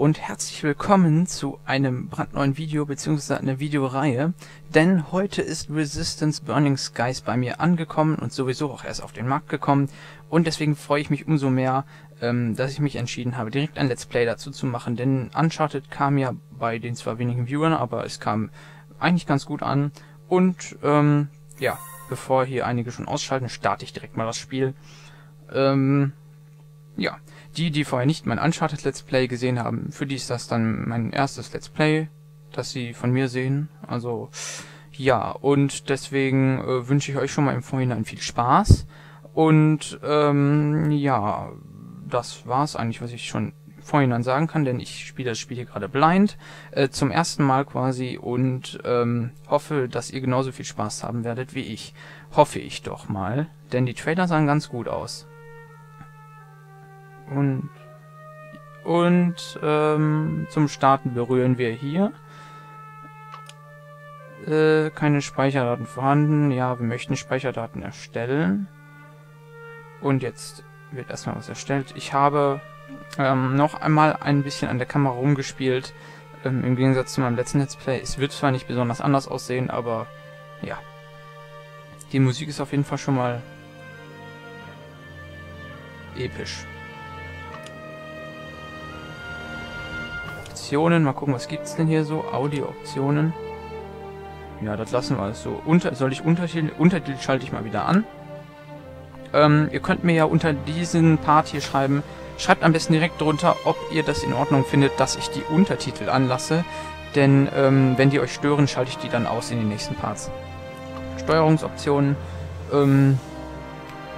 und herzlich willkommen zu einem brandneuen Video bzw. einer Videoreihe, denn heute ist Resistance Burning Skies bei mir angekommen und sowieso auch erst auf den Markt gekommen und deswegen freue ich mich umso mehr, dass ich mich entschieden habe, direkt ein Let's Play dazu zu machen, denn Uncharted kam ja bei den zwar wenigen Viewern, aber es kam eigentlich ganz gut an und ja, bevor hier einige schon ausschalten, starte ich direkt mal das Spiel. Ja, die vorher nicht mein Uncharted Let's Play gesehen haben, für die ist das dann mein erstes Let's Play, das sie von mir sehen. Also, ja, und deswegen wünsche ich euch schon mal im Vorhinein viel Spaß. Und, ja, das war's eigentlich, was ich schon im Vorhinein sagen kann, denn ich spiele das Spiel hier gerade blind, zum ersten Mal quasi, und hoffe, dass ihr genauso viel Spaß haben werdet wie ich. Hoffe ich doch mal, denn die Trailer sahen ganz gut aus. Und zum Starten berühren wir hier. Keine Speicherdaten vorhanden. Ja, wir möchten Speicherdaten erstellen. Und jetzt wird erstmal was erstellt. Ich habe noch einmal ein bisschen an der Kamera rumgespielt. Im Gegensatz zu meinem letzten Let's Play. Es wird zwar nicht besonders anders aussehen, aber ja. Die Musik ist auf jeden Fall schon mal episch. Mal gucken, was gibt's denn hier so? Audio-Optionen. Ja, das lassen wir alles so. Soll ich Untertitel? Untertitel schalte ich mal wieder an. Ihr könnt mir ja unter diesen Part hier schreiben. Schreibt am besten direkt drunter, ob ihr das in Ordnung findet, dass ich die Untertitel anlasse. Denn wenn die euch stören, schalte ich die dann aus in den nächsten Parts. Steuerungsoptionen.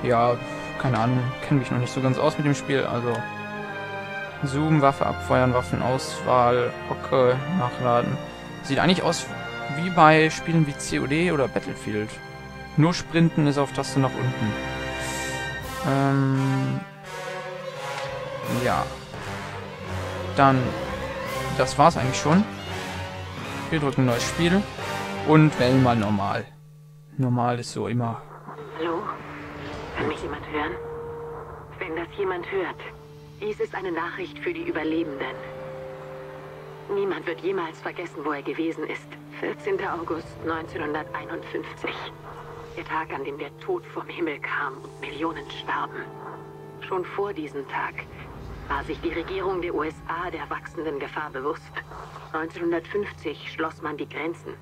Ja, keine Ahnung. Kenne mich noch nicht so ganz aus mit dem Spiel, also... Zoom, Waffe abfeuern, Waffenauswahl, Hocke, nachladen. Sieht eigentlich aus wie bei Spielen wie COD oder Battlefield. Nur Sprinten ist auf Taste nach unten. Ja. Dann, das war's eigentlich schon. Wir drücken neues Spiel und wählen mal normal. Normal ist so immer. Hallo? Kann mich jemand hören? Wenn das jemand hört... Dies ist eine Nachricht für die Überlebenden. Niemand wird jemals vergessen, wo er gewesen ist. 14. August 1951. Der Tag, an dem der Tod vom Himmel kam und Millionen starben. Schon vor diesem Tag war sich die Regierung der USA der wachsenden Gefahr bewusst. 1950 schloss man die Grenzen.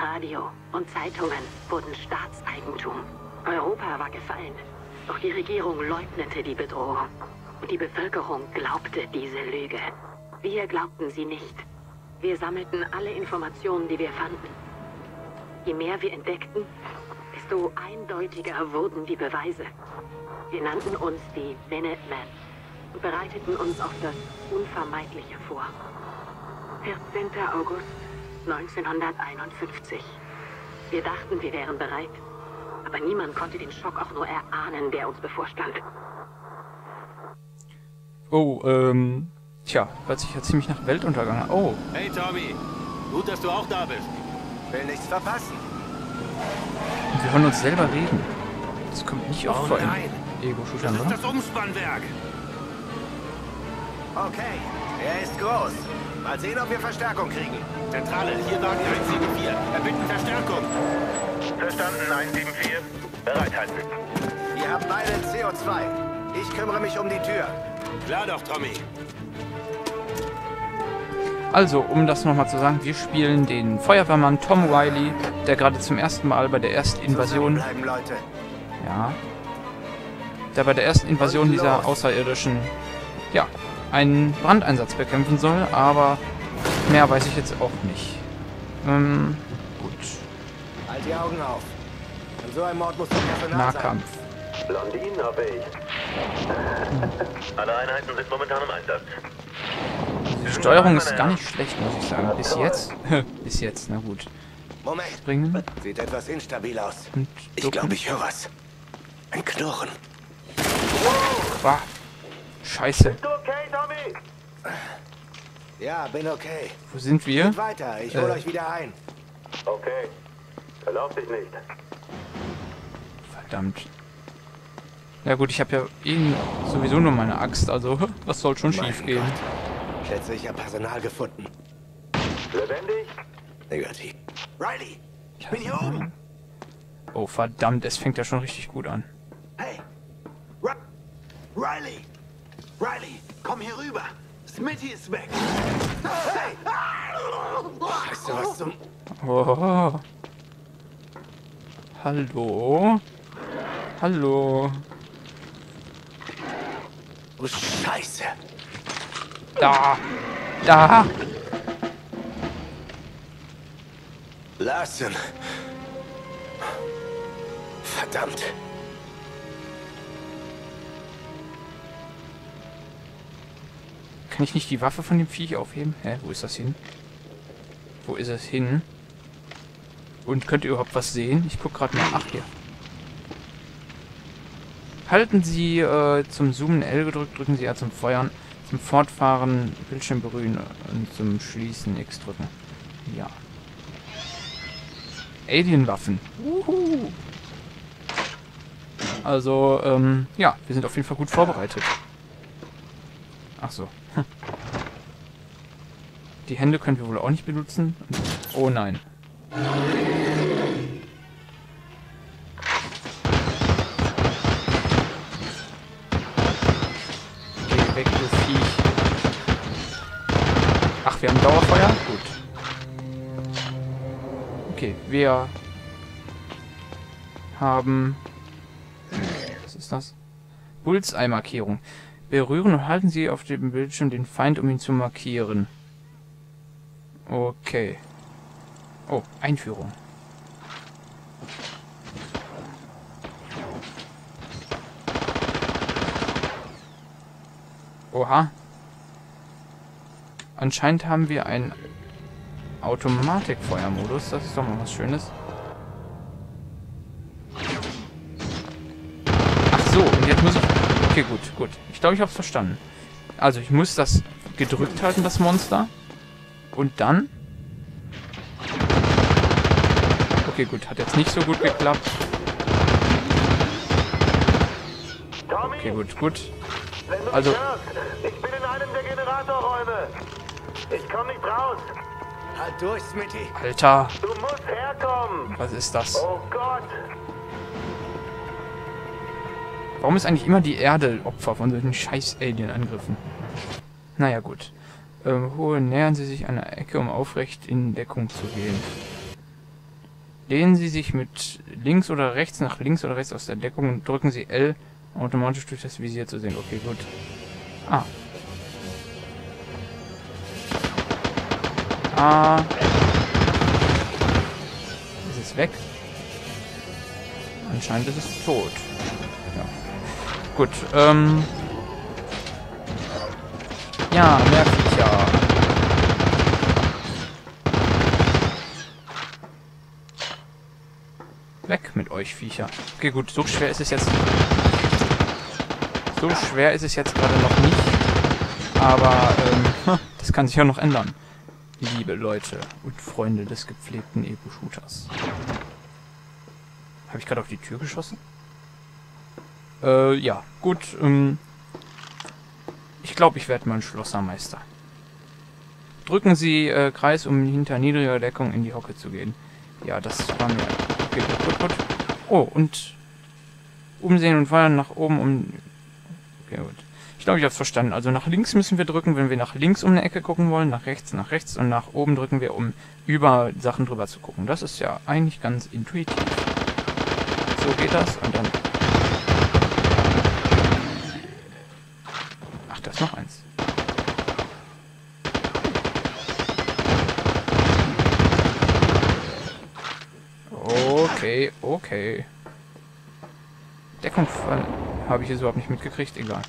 Radio und Zeitungen wurden Staatseigentum. Europa war gefallen, doch die Regierung leugnete die Bedrohung. Die Bevölkerung glaubte diese Lüge. Wir glaubten sie nicht. Wir sammelten alle Informationen, die wir fanden. Je mehr wir entdeckten, desto eindeutiger wurden die Beweise. Wir nannten uns die Minutemen und bereiteten uns auf das Unvermeidliche vor. 14. August 1951. Wir dachten, wir wären bereit, aber niemand konnte den Schock auch nur erahnen, der uns bevorstand. Oh, tja, hört sich ja ziemlich nach Weltuntergang an. Oh. Hey Tommy, gut, dass du auch da bist. Will nichts verpassen. Wir hören uns selber reden. Das kommt nicht oft vor in Ego-Shootern, oder? Das ist das Umspannwerk. Okay, er ist groß. Mal sehen, ob wir Verstärkung kriegen. Zentrale, hier Wagen 174. Erbitten Verstärkung. Verstanden, 174. Bereithalten. Ihr habt beide CO2. Ich kümmere mich um die Tür. Klar doch, Tommy. Also, um das nochmal zu sagen, wir spielen den Feuerwehrmann Tom Riley, der gerade zum ersten Mal bei der ersten Invasion... Ja. Der bei der ersten Invasion dieser Außerirdischen, ja, einen Brandeinsatz bekämpfen soll, aber mehr weiß ich jetzt auch nicht. Gut. Halt die Augen auf. An so einem Ort muss das Personal sein. Nahkampf. Blondinen habe ich. Alle Einheiten sind momentan im Einsatz. Die Steuerung ist gar nicht schlecht, muss ich sagen. Bis jetzt? Bis jetzt, na gut. Moment. Springen. Sieht etwas instabil aus. Ich glaube, ich höre was. Ein Knurren. Wow. Scheiße. Bist du okay, Tommy? Ja, bin okay. Wo sind wir? Geht weiter, ich hole euch wieder ein. Okay. Verlauf dich nicht. Verdammt. Ja gut, ich habe ja sowieso nur meine Axt, also was soll schon schief gehen? Schätze, ich habe Personal gefunden. Lebendig? Negativ. Riley, ich bin hier oben. Oh, verdammt, es fängt ja schon richtig gut an. Hey, Riley! Riley, komm hier rüber. Smithy ist weg. Hey! Weißt du, was zum... Oh. Hallo? Hallo? Oh, Scheiße! Da! Da! Larsen! Verdammt! Kann ich nicht die Waffe von dem Viech aufheben? Hä, wo ist das hin? Wo ist das hin? Und könnt ihr überhaupt was sehen? Ich guck gerade mal. Ach, hier. Halten Sie zum Zoomen L gedrückt, drücken Sie A zum Feuern, zum Fortfahren Bildschirm berühren und zum Schließen X drücken. Ja. Alienwaffen. Uhu. Also, ja, wir sind auf jeden Fall gut vorbereitet. Ach so. Die Hände können wir wohl auch nicht benutzen. Oh nein. Geh weg, du Viech. Ach, wir haben Dauerfeuer? Gut. Okay, wir haben... Was ist das? Bullseye-Markierung. Berühren und halten Sie auf dem Bildschirm den Feind, um ihn zu markieren. Okay. Oh, Einführung. Oha. Anscheinend haben wir einen Automatikfeuermodus. Das ist doch mal was Schönes. Ach so, und jetzt muss ich... Okay, gut, gut. Ich glaube, ich habe es verstanden. Also, ich muss das gedrückt halten, das Monster. Und dann... Okay, gut. Hat jetzt nicht so gut geklappt. Okay, gut, gut. Also... Ich bin in einem der Generatorräume. Ich komme nicht raus. Halt durch, Smithy. Alter. Du musst herkommen. Was ist das? Oh Gott. Warum ist eigentlich immer die Erde Opfer von solchen scheiß Alien-Angriffen? Naja, gut. Nähern Sie sich einer Ecke, um aufrecht in Deckung zu gehen. Lehnen Sie sich mit links oder rechts nach links oder rechts aus der Deckung und drücken Sie L, um automatisch durch das Visier zu sehen. Okay, gut. Ah. Ah. Ist es weg? Anscheinend ist es tot. Ja. Gut, ja, merke ich ja. Weg mit euch, Viecher. Okay, gut, so schwer ist es jetzt... So schwer ist es jetzt gerade noch nicht. Aber, das kann sich ja noch ändern. Liebe Leute und Freunde des gepflegten Ego-Shooters. Habe ich gerade auf die Tür geschossen? Ja, gut, ich glaube, ich werde mal ein Schlossermeister. Drücken Sie Kreis, um hinter niedriger Deckung in die Hocke zu gehen. Ja, das war mir... Okay, gut, gut, gut. Oh, und... Umsehen und feuern nach oben, um... Okay, gut. Ich glaube, ich habe es verstanden. Also nach links müssen wir drücken, wenn wir nach links um eine Ecke gucken wollen, nach rechts und nach oben drücken wir, um über Sachen drüber zu gucken. Das ist ja eigentlich ganz intuitiv. So geht das und dann... Noch eins. Okay, okay. Deckung habe ich jetzt überhaupt nicht mitgekriegt, egal.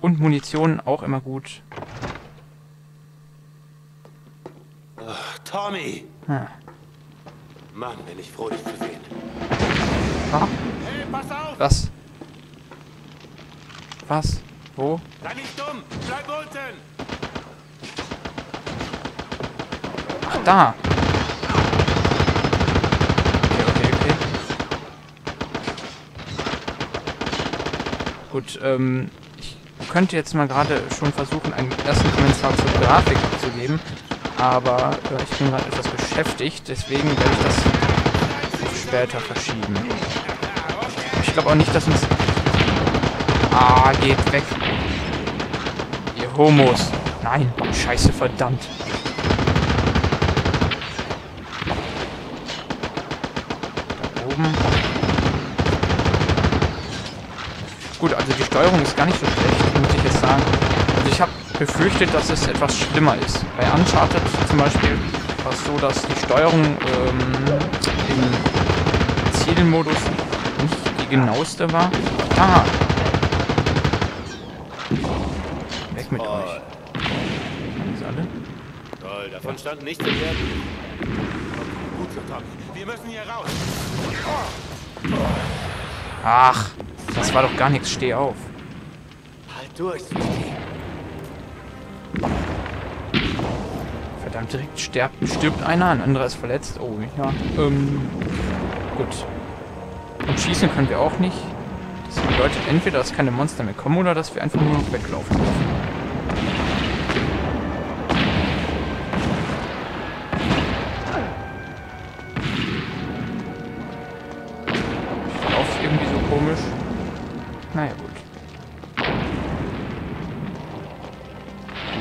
Und Munition auch immer gut. Ach, Tommy! Hm. Mann, bin ich froh, dich zu sehen. Ah. Hey, pass auf! Was? Was? Wo? Sei nicht dumm! Bleib unten! Ach, da! Okay, okay, okay. Gut, ich könnte jetzt mal gerade schon versuchen, einen ersten Kommentar zur Grafik zu geben, aber ich bin gerade etwas beschäftigt, deswegen werde ich das auf später verschieben. Ich glaube auch nicht, dass uns... Ah, geht weg. Ihr Homos. Nein, scheiße, verdammt. Da oben. Gut, also die Steuerung ist gar nicht so schlecht, muss ich jetzt sagen. Also ich habe befürchtet, dass es etwas schlimmer ist. Bei Uncharted zum Beispiel war es so, dass die Steuerung im Zielmodus nicht die genaueste war. Ah! Weg mit euch. Sind sie alle? Toll, davon ja. Stand nichts im Wert. Gut so, Tom. Wir müssen hier raus. Ach, das war doch gar nichts. Steh auf. Halt durch, Smithy. Verdammt, direkt stirbt einer, ein anderer ist verletzt. Oh, ja. Gut. Und schießen können wir auch nicht. Das bedeutet entweder, dass keine Monster mehr kommen oder dass wir einfach nur noch weglaufen dürfen. Ich laufe irgendwie so komisch. Naja, gut.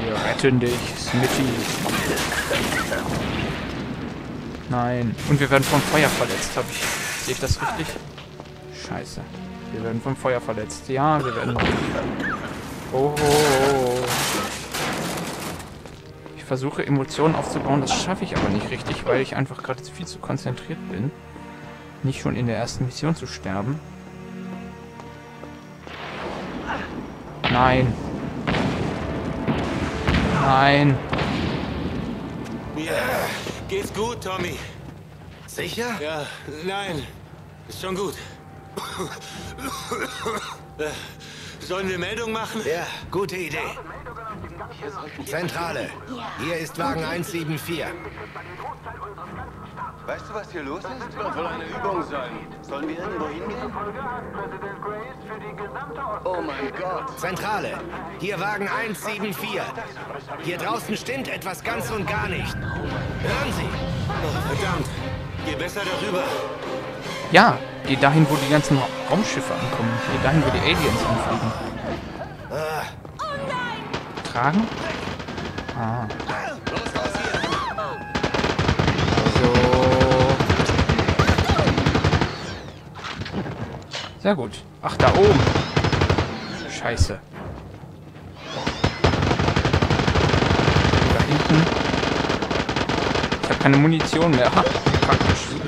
Wir retten dich, Smithy. Nein. Und wir werden vom Feuer verletzt, habe ich. Sehe ich das richtig? Scheiße. Wir werden vom Feuer verletzt. Ja, wir werden... Oh, oh, oh. Ich versuche, Emotionen aufzubauen. Das schaffe ich aber nicht richtig, weil ich einfach gerade viel zu konzentriert bin. Nicht schon in der ersten Mission zu sterben. Nein. Nein. Ja, geht's gut, Tommy? Sicher? Ja, nein. Ist schon gut. Sollen wir Meldung machen? Ja, gute Idee. Zentrale, hier ist Wagen 174. Weißt du, was hier los ist? Das wird wohl eine Übung sein. Sollen wir irgendwo hingehen? Oh mein Gott. Zentrale, hier Wagen 174. Hier draußen stimmt etwas ganz und gar nicht. Hören Sie. Oh, verdammt. Geh besser darüber. Ja. Geh dahin, wo die ganzen Raumschiffe ankommen. Geh dahin, wo die Aliens anfliegen. Tragen? Ah. So. Sehr gut. Ach, da oben. Scheiße. Da hinten. Ich habe keine Munition mehr. Ha, praktisch. Super.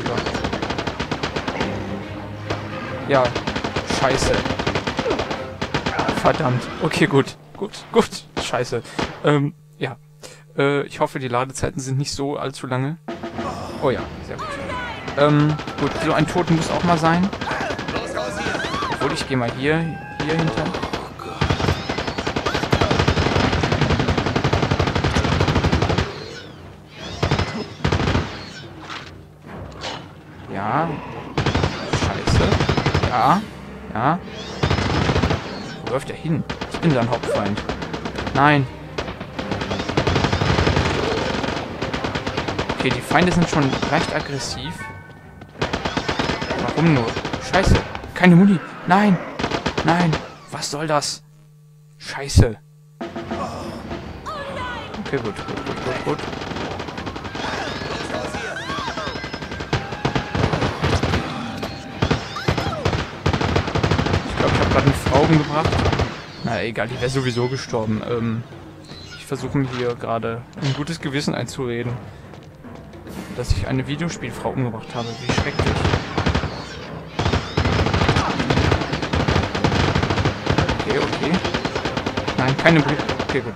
Ja, scheiße. Verdammt. Okay, gut. Gut. Scheiße. Ja. Ich hoffe, die Ladezeiten sind nicht so allzu lange. Oh ja, sehr gut. Gut, so ein Tod muss auch mal sein. Obwohl, ich gehe mal hier hinter. Ja. Ja, ja. Wo läuft der hin? Ich bin sein Hauptfeind. Nein. Okay, die Feinde sind schon leicht aggressiv. Warum nur? Scheiße. Keine Muni. Nein. Nein. Was soll das? Scheiße. Okay, gut. Eine Frau umgebracht. Na egal, die wäre sowieso gestorben. Ich versuche mir hier gerade ein gutes Gewissen einzureden, dass ich eine Videospielfrau umgebracht habe. Wie schrecklich. Okay. Nein, keine Blut. Okay, gut.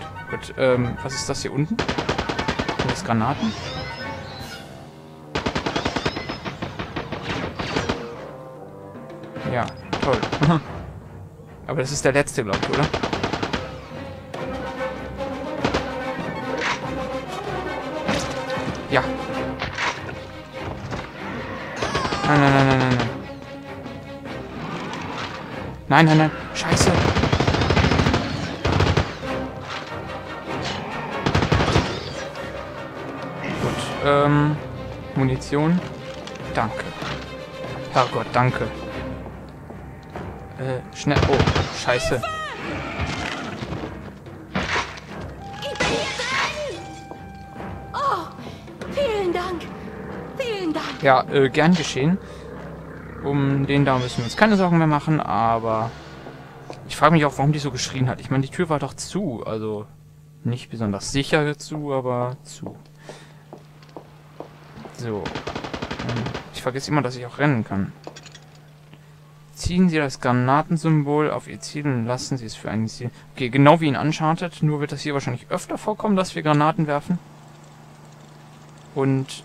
Was ist das hier unten? Sind das Granaten? Ja, toll. Aber das ist der letzte, glaube ich, oder? Ja. Nein. Nein. Scheiße. Munition. Danke. Herrgott, danke. Schnell. Oh, scheiße. Ich bin dran. Oh, vielen Dank. Vielen Dank. Ja, gern geschehen. Um den da müssen wir uns keine Sorgen mehr machen, aber ich frage mich auch, warum die so geschrien hat. Ich meine, die Tür war doch zu, also nicht besonders sicher zu, aber zu. So. Ich vergesse immer, dass ich auch rennen kann. Ziehen Sie das Granatensymbol auf Ihr Ziel und lassen Sie es für ein Ziel. Okay, genau wie in Uncharted, nur wird das hier wahrscheinlich öfter vorkommen, dass wir Granaten werfen. Und,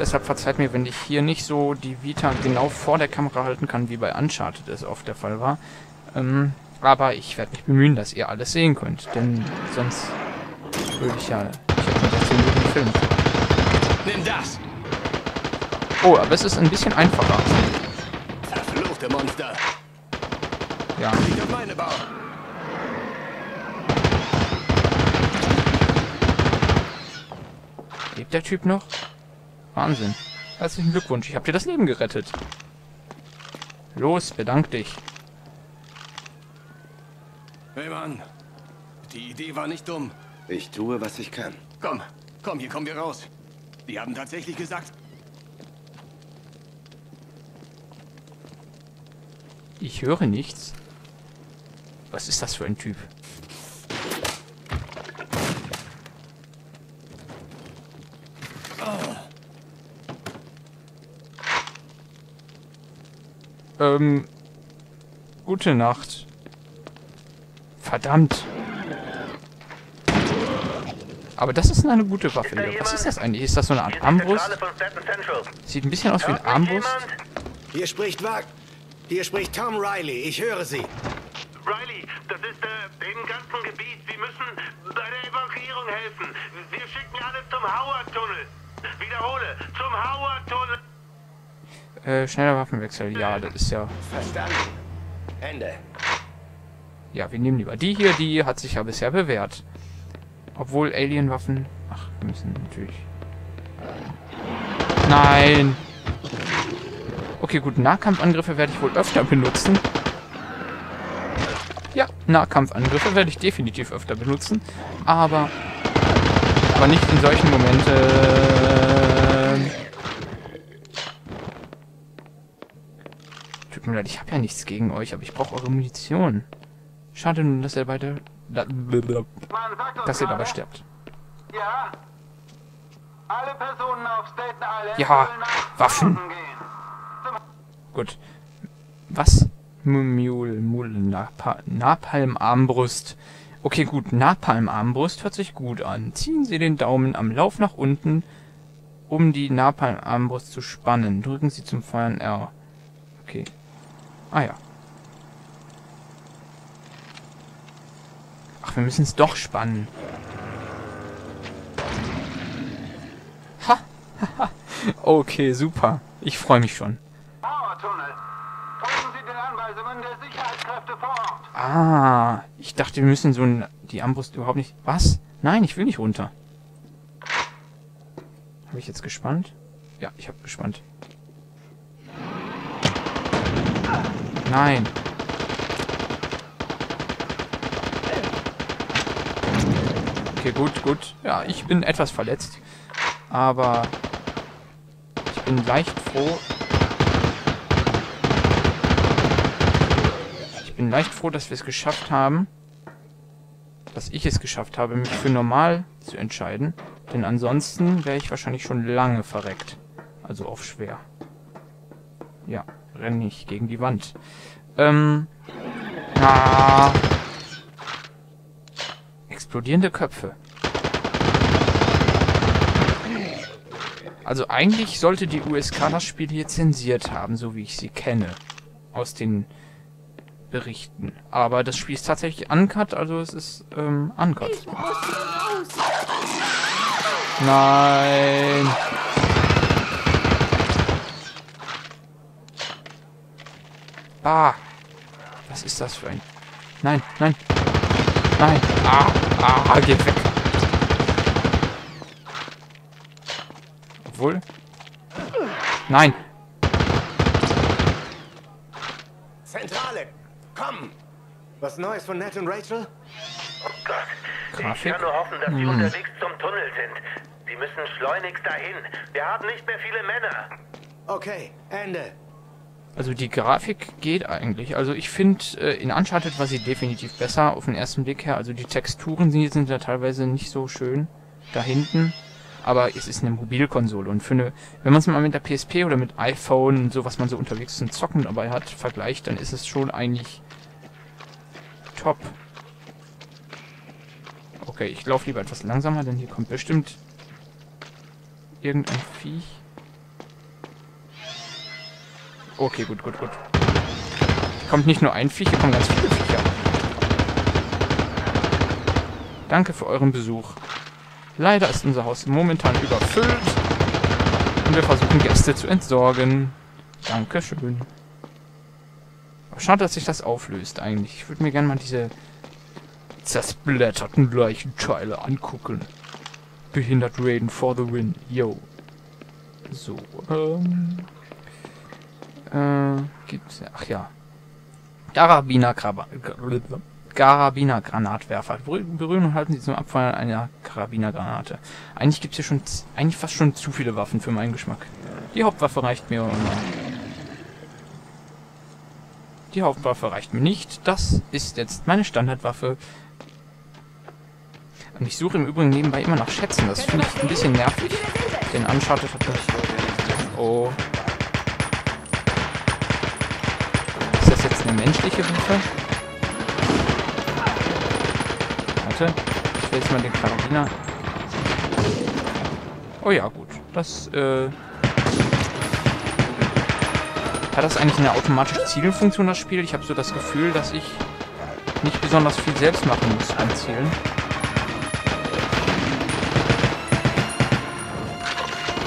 deshalb verzeiht mir, wenn ich hier nicht so die Vita genau vor der Kamera halten kann, wie bei Uncharted es oft der Fall war. Aber ich werde mich bemühen, dass ihr alles sehen könnt, denn sonst würde ich ja... Ich habe schon 16 Minuten Film. Nimm das! Oh, aber es ist ein bisschen einfacher. Verfluchte Monster! Ja. Lebt der Typ noch? Wahnsinn. Herzlichen Glückwunsch, ich habe dir das Leben gerettet. Los, bedank dich. Hey Mann, die Idee war nicht dumm. Ich tue, was ich kann. Komm, komm, hier kommen wir raus. Die haben tatsächlich gesagt... Ich höre nichts. Was ist das für ein Typ? Gute Nacht. Verdammt. Aber das ist eine gute Waffe. Was ist das eigentlich? Ist das so eine Art Armbrust? Sieht ein bisschen aus wie eine Armbrust. Hier spricht Wack. Hier spricht Tom Riley. Ich höre Sie. Riley, das ist im ganzen Gebiet. Sie müssen bei der Evakuierung helfen. Wir schicken alle zum Howard-Tunnel. Wiederhole, zum Howard-Tunnel. Schneller Waffenwechsel, ja, das ist ja... Verstanden. Ende. Ja, wir nehmen lieber die hier, die hat sich ja bisher bewährt. Obwohl Alienwaffen... Ach, wir müssen natürlich... Nein! Okay, gut, Nahkampfangriffe werde ich wohl öfter benutzen. Ja, Nahkampfangriffe werde ich definitiv öfter benutzen, aber... Aber nicht in solchen Momenten... Tut mir leid, ich habe ja nichts gegen euch, aber ich brauche eure Munition. Schade nun, dass ihr beide... dass ihr dabei stirbt. Ja. Alle Personen auf Staten Island. Ja, Waffen. Gut. Was? Napalm-Armbrust. Okay, gut, Napalm-Armbrust hört sich gut an. Ziehen Sie den Daumen am Lauf nach unten, um die Napalm-Armbrust zu spannen. Drücken Sie zum Feuern R. Okay. Ah ja. Ach, wir müssen es doch spannen. Ha! Okay, super. Ich freue mich schon. Ah, ich dachte, wir müssen so ein... Die Armbrust überhaupt nicht... Was? Nein, ich will nicht runter. Habe ich jetzt gespannt? Ja, ich habe gespannt. Nein. Okay, gut, gut. Ja, ich bin etwas verletzt. Aber ich bin leicht froh. Ich bin leicht froh, dass wir es geschafft haben. Dass ich es geschafft habe, mich für normal zu entscheiden. Denn ansonsten wäre ich wahrscheinlich schon lange verreckt. Also auf schwer. Ja. Renne ich gegen die Wand. Explodierende Köpfe. Also eigentlich sollte die USK das Spiel hier zensiert haben, so wie ich sie kenne. Aus den Berichten. Aber das Spiel ist tatsächlich uncut, also es ist uncut. Nein! Ah! Was ist das für ein... Nein, nein! Nein! Ah! Ah! Geht weg! Obwohl... Nein! Zentrale! Komm! Was Neues von Ned und Rachel? Oh Gott! Grafik? Ich kann nur hoffen, dass sie unterwegs zum Tunnel sind. Sie müssen schleunigst dahin. Wir haben nicht mehr viele Männer. Okay, Ende. Also die Grafik geht eigentlich. Also ich finde in Uncharted war sie definitiv besser auf den ersten Blick her. Also die Texturen sind ja teilweise nicht so schön da hinten. Aber es ist eine Mobilkonsole und für eine, wenn man es mal mit der PSP oder mit iPhone und so, was man so unterwegs zum Zocken dabei hat, vergleicht, dann ist es schon eigentlich top. Okay, ich laufe lieber etwas langsamer, denn hier kommt bestimmt irgendein Viech. Okay, gut, gut, gut. Hier kommt nicht nur ein Viech, hier kommen ganz viele Viecher. Danke für euren Besuch. Leider ist unser Haus momentan überfüllt und wir versuchen Gäste zu entsorgen. Dankeschön. Schade, dass sich das auflöst eigentlich. Ich würde mir gerne mal diese zersplitterten Leichenteile angucken. Behindert Raiden for the win. Yo. So, gibt's... Ach ja. Karabiner-Granatwerfer. Berühren und halten Sie zum Abfeuern einer Karabinergranate. Eigentlich gibt's hier schon... Eigentlich fast schon zu viele Waffen für meinen Geschmack. Die Hauptwaffe reicht mir... Die Hauptwaffe reicht mir nicht. Das ist jetzt meine Standardwaffe. Und ich suche im Übrigen nebenbei immer nach Schätzen. Das finde ich ein bisschen nervig. Denn Uncharted hat mich... Oh... Eine menschliche Waffe. Warte, ich will jetzt mal den Karabiner. Oh ja, gut. Das, Hat das eigentlich eine automatische Zielfunktion, das Spiel? Ich habe so das Gefühl, dass ich nicht besonders viel selbst machen muss beim Zielen.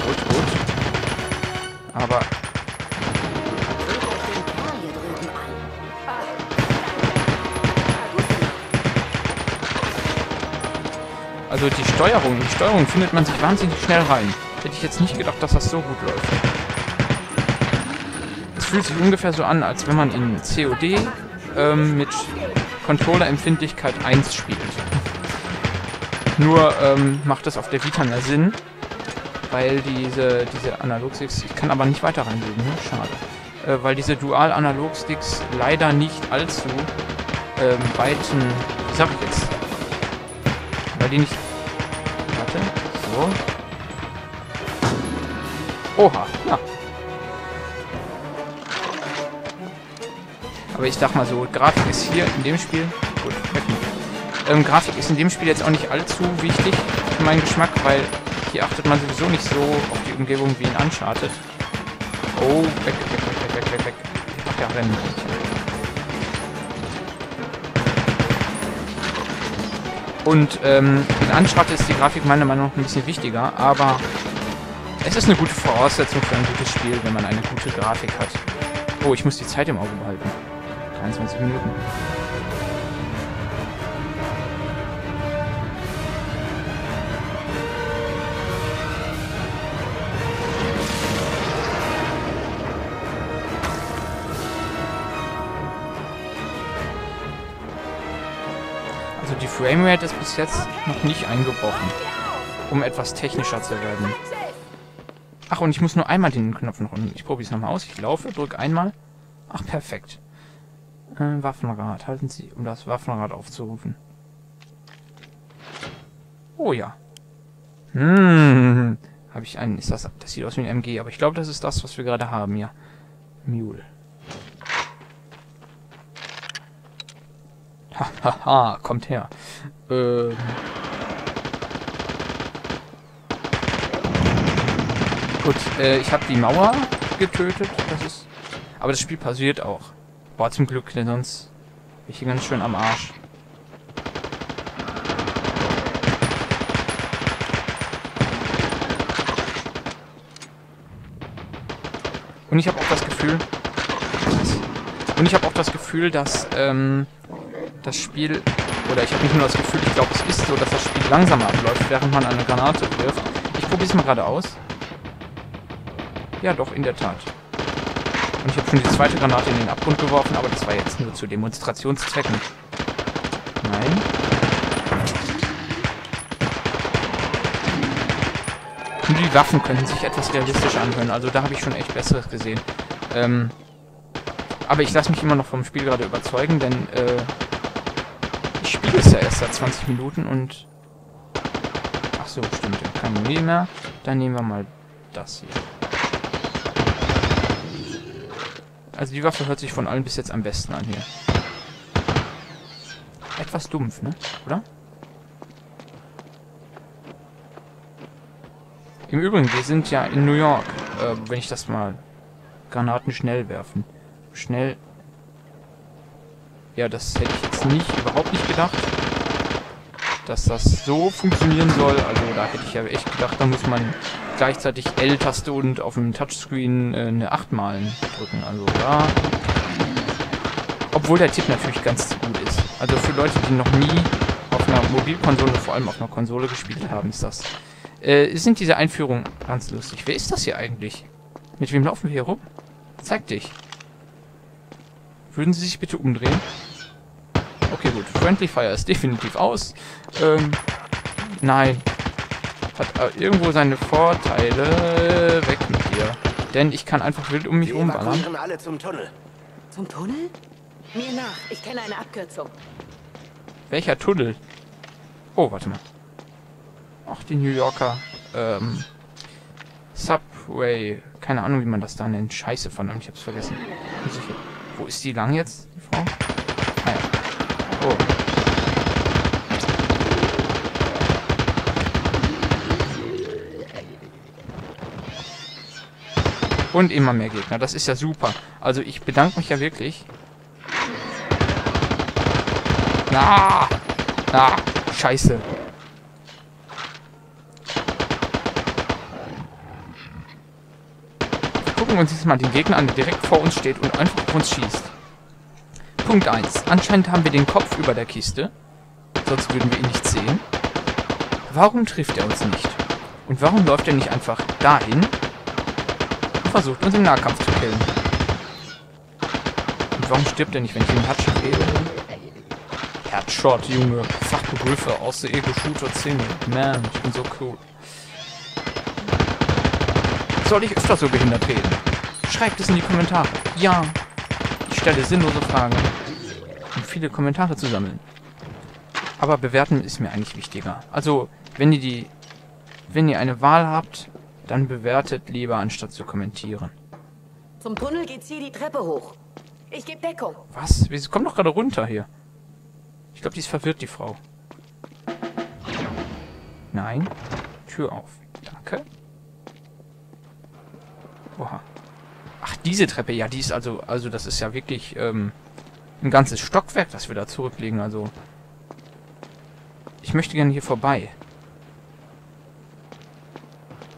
Gut, gut. Aber... Also die Steuerung findet man sich wahnsinnig schnell rein. Hätte ich jetzt nicht gedacht, dass das so gut läuft. Es fühlt sich ungefähr so an, als wenn man in COD mit Controller-Empfindlichkeit 1 spielt. Nur macht das auf der Vita mehr Sinn, weil diese Analogsticks... Ich kann aber nicht weiter reinlegen, ne? Schade. Weil diese Dual-Analogsticks leider nicht allzu weiten... Wie sag ich jetzt? Weil die nicht... Warte, so. Oha, ja. Aber ich sag mal so, Grafik ist hier in dem Spiel... Gut, weg. Grafik ist in dem Spiel jetzt auch nicht allzu wichtig für meinen Geschmack, weil hier achtet man sowieso nicht so auf die Umgebung wie in Uncharted. Oh, weg. Ach ja, rennen. Und in Uncharted ist die Grafik meiner Meinung nach ein bisschen wichtiger, aber es ist eine gute Voraussetzung für ein gutes Spiel, wenn man eine gute Grafik hat. Oh, ich muss die Zeit im Auge behalten. 23 Minuten. Die Framerate ist bis jetzt noch nicht eingebrochen, um etwas technischer zu werden. Ach, und ich muss nur einmal den Knopf noch unten. Ich probiere es nochmal aus. Ich laufe, drücke einmal. Ach, perfekt. Waffenrad. Halten Sie, um das Waffenrad aufzurufen. Oh ja. Habe ich einen... Ist das... Das sieht aus wie ein MG, aber ich glaube, das ist das, was wir gerade haben, ja. Mule. Hahaha, kommt her. Gut, ich habe die Mauer getötet. Das ist... Aber das Spiel passiert auch. Boah, zum Glück, denn sonst bin ich hier ganz schön am Arsch. Und ich habe auch das Gefühl... dass... das Spiel, oder ich habe nicht nur das Gefühl, ich glaube es ist so, dass das Spiel langsamer abläuft, während man eine Granate wirft. Ich probiere es mal gerade aus. Ja, doch, in der Tat. Und ich habe schon die zweite Granate in den Abgrund geworfen, aber das war jetzt nur zu Demonstrationszwecken. Nein. Nur die Waffen könnten sich etwas realistisch anhören, also da habe ich schon echt Besseres gesehen. Aber ich lasse mich immer noch vom Spiel gerade überzeugen, denn ich spiele es ja erst seit 20 Minuten und... Ach so, stimmt, keine Idee mehr. Dann nehmen wir mal das hier. Also die Waffe hört sich von allen bis jetzt am besten an hier. Etwas dumpf, ne? Oder? Im Übrigen, wir sind ja in New York. Wenn ich das mal... Granaten schnell werfen. Schnell... Ja, das hätte ich jetzt nicht, überhaupt nicht gedacht, dass das so funktionieren soll. Also da hätte ich ja echt gedacht, da muss man gleichzeitig L-Taste und auf dem Touchscreen eine 8 malen drücken. Also da... Obwohl der Tipp natürlich ganz gut ist. Also für Leute, die noch nie auf einer Mobilkonsole, vor allem auf einer Konsole gespielt haben, ist das... sind diese Einführungen ganz lustig. Wer ist das hier eigentlich? Mit wem laufen wir hier rum? Zeig dich. Würden Sie sich bitte umdrehen? Okay, gut. Friendly Fire ist definitiv aus. Nein. Hat irgendwo seine Vorteile. Weg mit dir. Denn ich kann einfach wild um mich umballern. Wir alle zum Tunnel. Zum Tunnel? Mir nach. Ich kenne eine Abkürzung. Welcher Tunnel? Oh, warte mal. Ach, die New Yorker. Subway. Keine Ahnung, wie man das da nennt. Scheiße, verdammt. Ich hab's vergessen. Wo ist die lang jetzt, die Frau? Ah ja. Oh. Und immer mehr Gegner. Das ist ja super. Also ich bedanke mich ja wirklich. Na! Na! Scheiße. Gucken wir uns jetzt mal den Gegner an, der direkt vor uns steht und einfach auf uns schießt. Punkt 1. Anscheinend haben wir den Kopf über der Kiste. Sonst würden wir ihn nicht sehen. Warum trifft er uns nicht? Und warum läuft er nicht einfach dahin und versucht, uns im Nahkampf zu killen? Und warum stirbt er nicht, wenn ich ihn Headshot gebe? Headshot, Junge. Fachbegriffe aus der Ego-Shooter-Szene. Man, ich bin so cool. Soll ich öfter so behindert reden? Schreibt es in die Kommentare. Ja, ich stelle sinnlose Fragen, um viele Kommentare zu sammeln. Aber bewerten ist mir eigentlich wichtiger. Also, wenn ihr eine Wahl habt, dann bewertet lieber, anstatt zu kommentieren. Zum Tunnel geht's hier die Treppe hoch. Ich gebe Deckung. Was? Sie kommt doch gerade runter hier. Ich glaube, die ist verwirrt, die Frau. Nein. Tür auf. Danke. Oha. Ach, diese Treppe, ja, die ist also das ist ja wirklich ein ganzes Stockwerk, das wir da zurücklegen, also. Ich möchte gerne hier vorbei.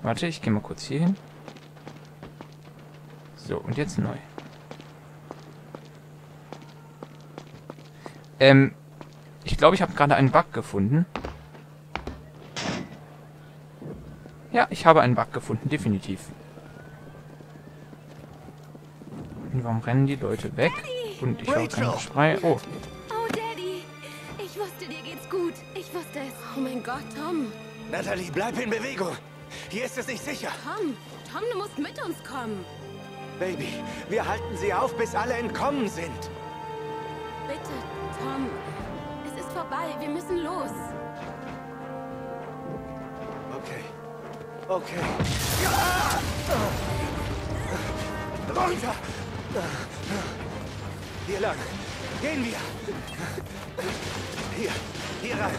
Warte, ich gehe mal kurz hier hin. So, und jetzt neu. Ich glaube, ich habe gerade einen Bug gefunden. Ja, ich habe einen Bug gefunden, definitiv. Warum rennen die Leute weg? Daddy! Und ich höre keinen Schrei. Oh. Oh, Daddy. Ich wusste, dir geht's gut. Ich wusste es. Oh mein Gott, Tom. Natalie, bleib in Bewegung. Hier ist es nicht sicher. Tom, du musst mit uns kommen. Baby, wir halten sie auf, bis alle entkommen sind. Bitte, Tom. Es ist vorbei. Wir müssen los. Okay. Okay. Ah! Oh. Runter! Hier lang. Gehen wir. Hier rein.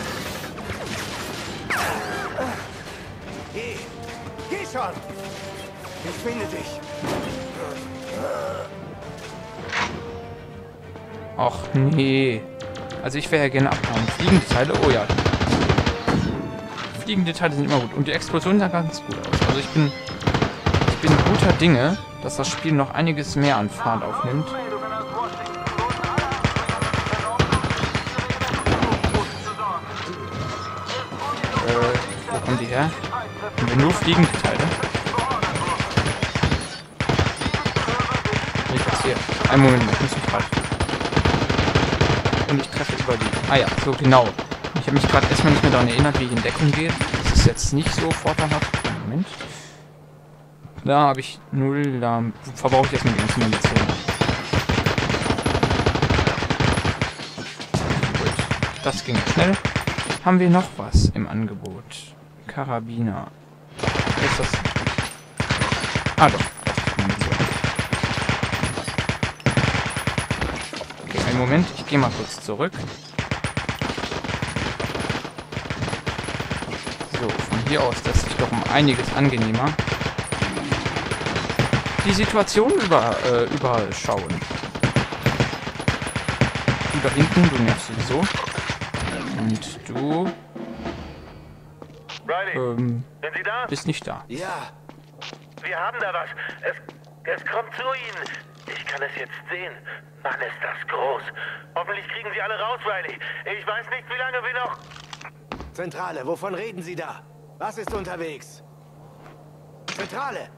Geh schon. Ich finde dich. Ach nee. Also ich wäre ja gerne abgehauen. Fliegende Teile, oh ja. Fliegende Teile sind immer gut. Und die Explosionen sahen ganz gut aus. Also ich bin guter Dinge, dass das Spiel noch einiges mehr an Fahrt aufnimmt. Wo kommen die her? Haben wir nur fliegende Teile? ist hier. Einen Moment, ich muss mich gerade. Und ich treffe über die. Ah ja, so genau. Ich habe mich gerade erstmal nicht mehr daran erinnert, wie ich in Deckung gehe. Das ist jetzt nicht so vorteilhaft. Moment. Da habe ich 0, da verbrauche ich erstmal die ganzen Munition. Gut, das ging schnell. Haben wir noch was im Angebot? Karabiner. Was ist das? Ah doch. Okay, einen Moment, ich gehe mal kurz zurück. So, von hier aus, das ist doch um einiges angenehmer. Die Situation überschauen. Du da hinten, du nervst sowieso. Und du... Riley, sind Sie da? Bist nicht da. Ja. Wir haben da was. Es kommt zu Ihnen. Ich kann es jetzt sehen. Mann, ist das groß. Hoffentlich kriegen Sie alle raus, Riley. Ich weiß nicht, wie lange wir noch... Zentrale, wovon reden Sie da? Was ist unterwegs? Zentrale!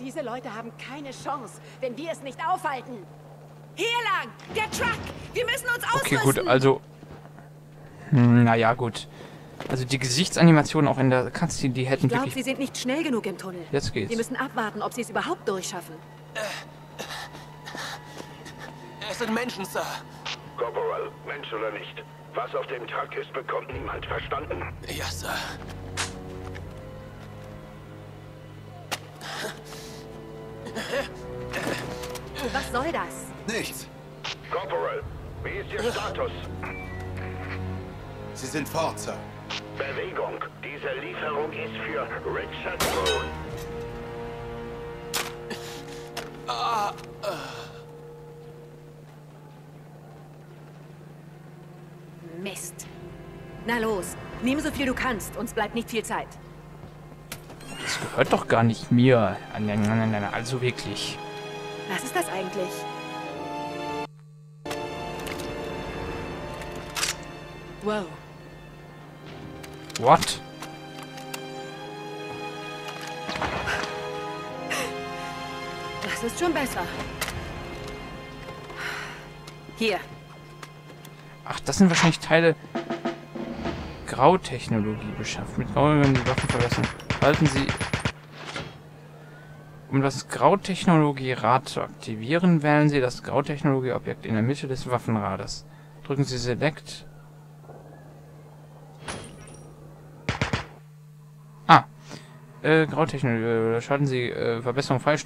Diese Leute haben keine Chance, wenn wir es nicht aufhalten. Hier lang! Der Truck! Wir müssen uns ausrüsten! Okay, gut, also... Naja, gut. Also die Gesichtsanimation auch in der Cutscene, die hätten wirklich... Ich glaube, sie sind nicht schnell genug im Tunnel. Jetzt geht's. Wir müssen abwarten, ob sie es überhaupt durchschaffen. Es sind Menschen, Sir. Corporal, Mensch oder nicht. Was auf dem Truck ist, bekommt niemand. Verstanden? Ja, Sir. Was soll das? Nichts. Corporal, wie ist Ihr Status? Sie sind fort, Sir. Bewegung. Diese Lieferung ist für Richard Bone. Mist. Na los, nimm so viel du kannst. Uns bleibt nicht viel Zeit. Das gehört doch gar nicht mir. Nein, nein, nein, also wirklich. Was ist das eigentlich? Wow. What? Das ist schon besser. Hier. Ach, das sind wahrscheinlich Teile Grautechnologie beschafft. Mit Grauen werden die Waffen verlassen. Halten Sie... Um das Grautechnologie-Rad zu aktivieren, wählen Sie das Grautechnologie-Objekt in der Mitte des Waffenrades. Drücken Sie Select. Grautechnologie. Schalten Sie Verbesserungen frei.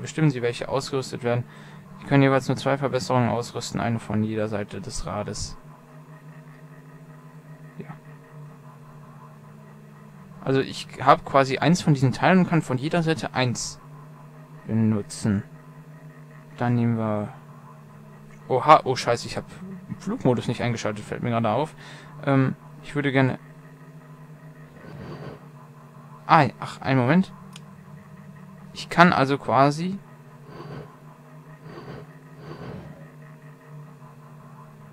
Bestimmen Sie, welche ausgerüstet werden. Sie können jeweils nur 2 Verbesserungen ausrüsten, eine von jeder Seite des Rades. Ja. Also ich habe quasi 1 von diesen Teilen und kann von jeder Seite 1 benutzen. Dann nehmen wir... Oha, oh scheiße, ich habe Flugmodus nicht eingeschaltet, fällt mir gerade auf. Ich würde gerne... Ah, ach, einen Moment. Ich kann also quasi...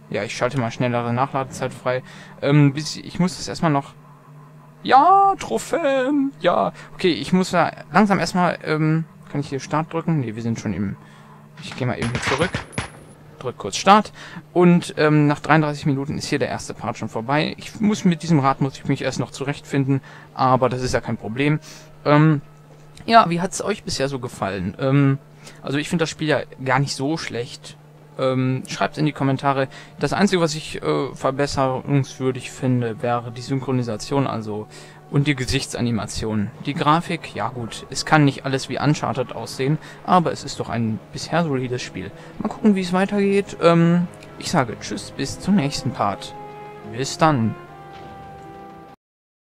Ja, ich schalte mal schnellere Nachladezeit frei. Ich muss das erstmal noch... Ja, Trophäen! Ja, okay, ich muss da langsam erstmal... kann ich hier Start drücken? Ne, wir sind schon im... Ich gehe mal eben zurück. Drück kurz Start. Und nach 33 Minuten ist hier der erste Part schon vorbei. Ich muss mit diesem Rad, muss ich mich erst noch zurechtfinden, aber das ist ja kein Problem. Ja, wie hat es euch bisher so gefallen? Also ich finde das Spiel ja gar nicht so schlecht. Schreibt in die Kommentare. Das Einzige, was ich verbesserungswürdig finde, wäre die Synchronisation, also und die Gesichtsanimation. Die Grafik, ja gut, es kann nicht alles wie Uncharted aussehen, aber es ist doch ein bisher solides Spiel. Mal gucken, wie es weitergeht. Ich sage tschüss, bis zum nächsten Part. Bis dann.